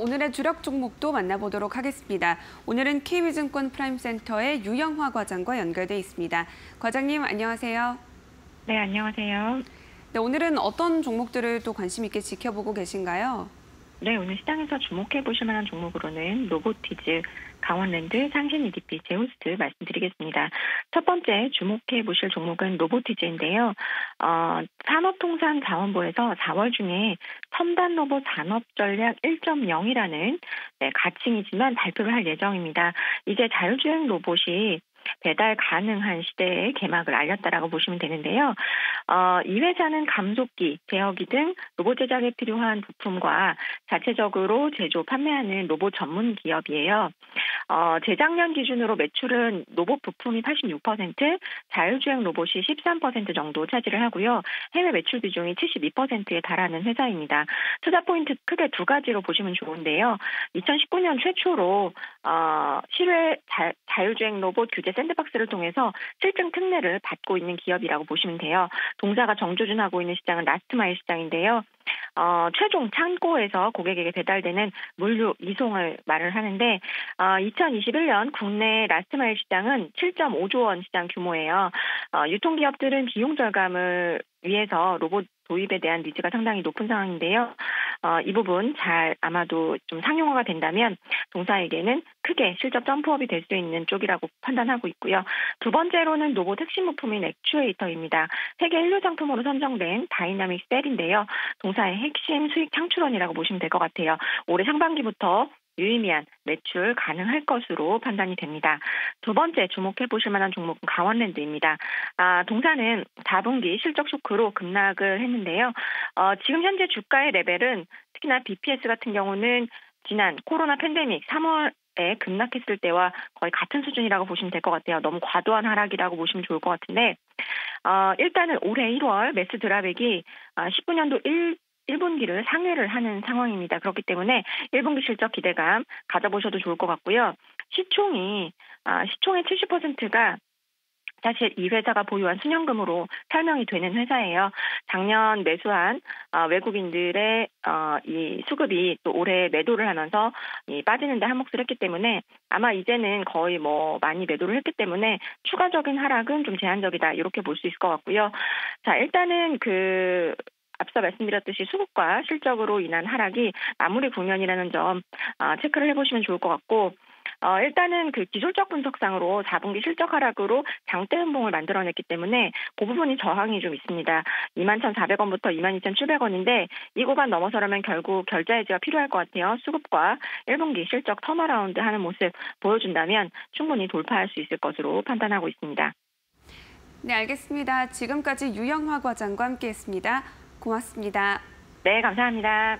오늘의 주력 종목도 만나보도록 하겠습니다. 오늘은 KB증권 프라임센터의 유영화 과장과 연결돼 있습니다. 과장님 안녕하세요. 네, 안녕하세요. 네, 오늘은 어떤 종목들을 또 관심 있게 지켜보고 계신가요? 네, 오늘 시장에서 주목해 보실 만한 종목으로는 로보티즈, 강원랜드, 상신이디피, 제우스 말씀드리겠습니다. 첫 번째 주목해 보실 종목은 로보티즈인데요. 산업통상자원부에서 4월 중에 첨단 로봇 산업 전략 1.0이라는 가칭이지만 발표를 할 예정입니다. 이제 자율주행 로봇이 배달 가능한 시대의 개막을 알렸다라고 보시면 되는데요. 이 회사는 감속기, 제어기 등 로봇 제작에 필요한 부품과 자체적으로 제조, 판매하는 로봇 전문 기업이에요. 재작년 기준으로 매출은 로봇 부품이 86%, 자율주행 로봇이 13% 정도 차지를 하고요. 해외 매출 비중이 72%에 달하는 회사입니다. 투자 포인트 크게 두 가지로 보시면 좋은데요. 2019년 최초로 실외 자율주행 로봇 규제 샌드박스를 통해서 실증 특례를 받고 있는 기업이라고 보시면 돼요. 동사가 정조준하고 있는 시장은 라스트마일 시장인데요. 최종 창고에서 고객에게 배달되는 물류 이송을 말을 하는데 2021년 국내 라스트마일 시장은 7.5조 원 시장 규모예요. 유통기업들은 비용 절감을 위해서 로봇 도입에 대한 니즈가 상당히 높은 상황인데요. 이 부분 잘 아마도 좀 상용화가 된다면 동사에게는 크게 실적 점프업이 될 수 있는 쪽이라고 판단하고 있고요. 두 번째로는 로봇 핵심 부품인 액추에이터입니다. 세계 한류 상품으로 선정된 다이나믹 셀인데요. 동사의 핵심 수익 창출원이라고 보시면 될 것 같아요. 올해 상반기부터 유의미한 매출 가능할 것으로 판단이 됩니다. 두 번째 주목해 보실 만한 종목은 강원랜드입니다. 동사는 4분기 실적 쇼크로 급락을 했는데요. 지금 현재 주가의 레벨은 특히나 BPS 같은 경우는 지난 코로나 팬데믹 3월 급락했을 때와 거의 같은 수준이라고 보시면 될 것 같아요. 너무 과도한 하락이라고 보시면 좋을 것 같은데 일단은 올해 1월 매스 드라백이 19년도 1분기를 상회를 하는 상황입니다. 그렇기 때문에 1분기 실적 기대감 가져보셔도 좋을 것 같고요. 시총의 70%가 사실 이 회사가 보유한 순현금으로 설명이 되는 회사예요. 작년 매수한 외국인들의 이 수급이 또 올해 매도를 하면서 빠지는데 한몫을 했기 때문에 아마 이제는 거의 많이 매도를 했기 때문에 추가적인 하락은 좀 제한적이다 이렇게 볼 수 있을 것 같고요. 자, 일단은 앞서 말씀드렸듯이 수급과 실적으로 인한 하락이 마무리 국면이라는 점 체크를 해보시면 좋을 것 같고 일단은 기술적 분석상으로 4분기 실적 하락으로 장대 음봉을 만들어냈기 때문에 그 부분이 저항이 좀 있습니다. 21,400원부터 22,700원인데 이 구간 넘어서려면 결국 결자 해지가 필요할 것 같아요. 수급과 1분기 실적 턴어라운드 하는 모습 보여준다면 충분히 돌파할 수 있을 것으로 판단하고 있습니다. 네, 알겠습니다. 지금까지 유영화 과장과 함께했습니다. 고맙습니다. 네, 감사합니다.